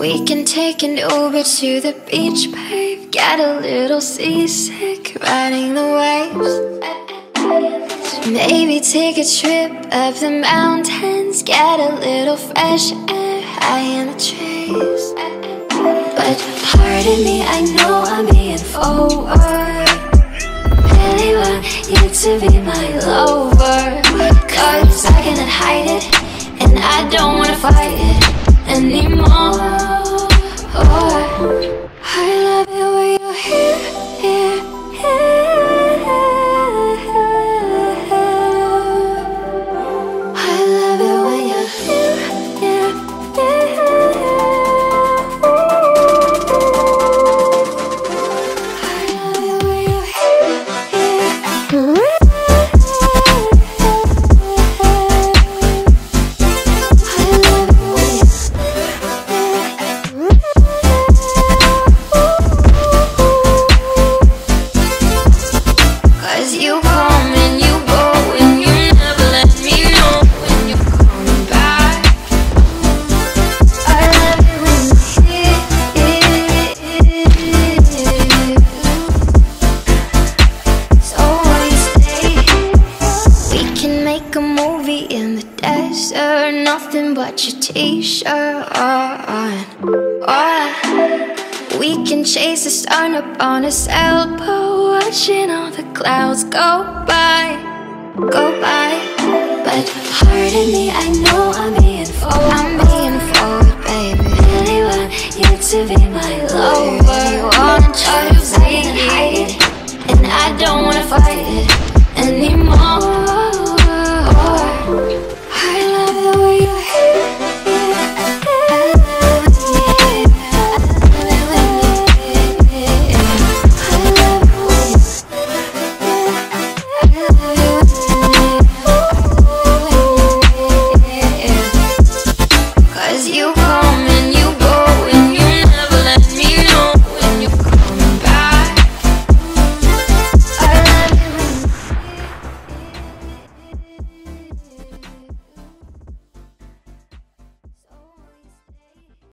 We can take an Uber to the beach, babe. Get a little seasick riding the waves. So maybe take a trip up the mountains, get a little fresh air high in the trees. But pardon me, I know I'm being forward. Really want you to be my lover. Cause I cannot hide it, and I don't wanna fight it anymore. Oh, I love it when you're here. I love it when you're here. I love it when you're here. Nothing but your t-shirt on. Or we can chase the sun up on a sailboat, watching all the clouds go by, go by. But pardon me, I know I'm being forward, baby. Really want you to be my lover. You wanna try to hide it, and I don't wanna fight it.